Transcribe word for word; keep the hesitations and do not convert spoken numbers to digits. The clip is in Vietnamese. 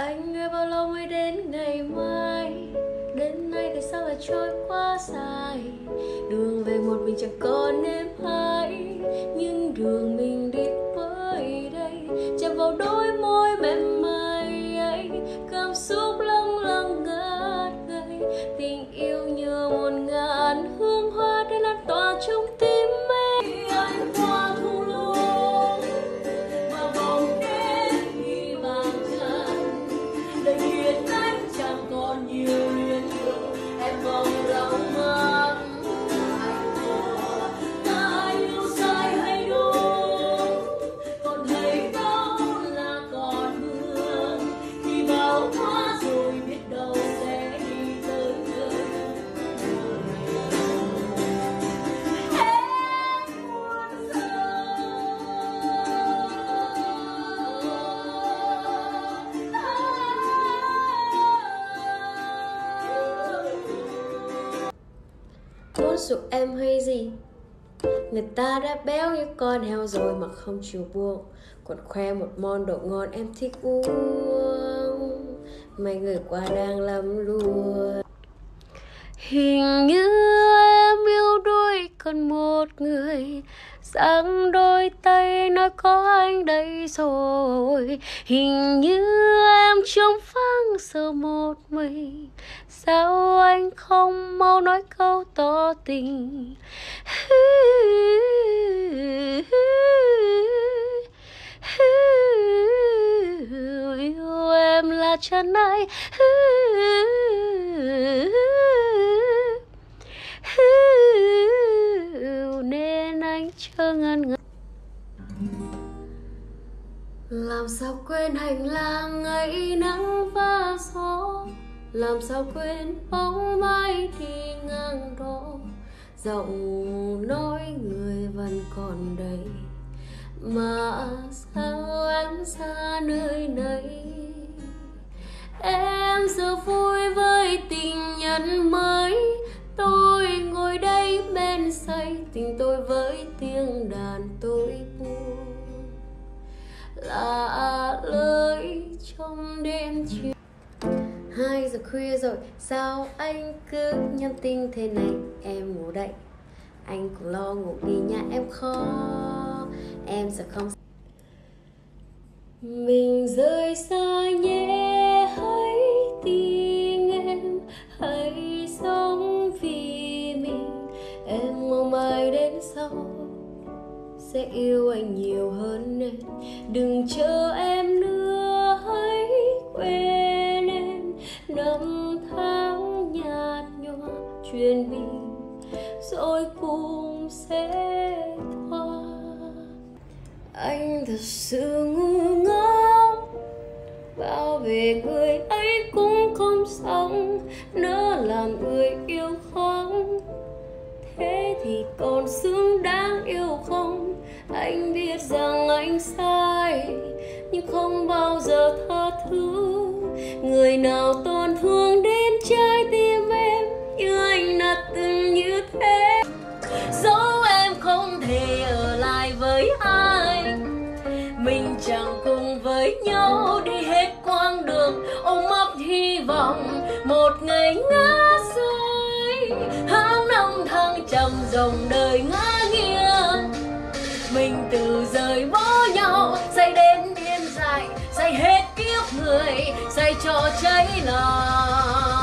Anh ơi bao lâu mới đến ngày mai, đến nay tại sao lại trôi quá dài. Đường về một mình chẳng còn em hai, nhưng đường mình đi với đây chạm vào đôi môi mềm mại ấy, cảm xúc lâng lâng ngát ngây. Tình yêu như một ngàn hương hoa đã lan tỏa trong tim em. Anh qua thu luôn và vòng em đi bằng chân, để biết anh chẳng còn nhiều luyến thương em mong rằng mơ. Muốn dụ em hay gì, người ta đã béo như con heo rồi mà không chịu buông, còn khoe một món đồ ngon em thích uống. Mày người quá đang lắm luôn. Hình như em yêu đôi còn một người, dáng đôi tay nói có anh đây rồi. Hình như em trống vắng giờ một mình, sao anh không mau nói câu tỏ tình. Yêu em là chân ai. Nên anh chưa ngần ngại. Làm sao quên hành lang ấy nắng và gió, làm sao quên bóng mai thì ngang đó. Giọng nói người vẫn còn đây, mà sao anh xa nơi này. Em giờ vui với tình nhân mới, tôi ngồi đây bên say tình tôi với tiếng đàn tôi buồn. Lạ lơi trong đêm chiều, hai giờ khuya rồi sao anh cứ nhắn tin thế này. Em ngủ đậy, anh cũng lo ngủ đi nha em khó. Em sẽ không mình rời xa nhé, hãy tin em, hãy sống vì mình. Em mong mai đến sau sẽ yêu anh nhiều hơn nên đừng chờ em nữa, hãy quên em. Năm tháng nhạt nhòa truyền mình rồi cùng sẽ qua. Anh thật sự ngu ngốc, bảo vệ người ấy cũng không xong, nỡ làm người yêu không, thế thì còn xứng đáng yêu không. Anh biết rằng anh sai, nhưng không bao giờ tha thứ người nào tổn thương đến trái tim em như anh đã từng như thế. Dẫu em không thể ở lại với ai, mình chẳng cùng với nhau đi hết quãng đường, ôm ấp hy vọng một ngày ngã rơi. Tháng năm tháng trầm dòng đời ngã nghiêng, mình từ rời bỏ nhau say đến đêm dài, say hết kiếp người, say cho cháy lòng.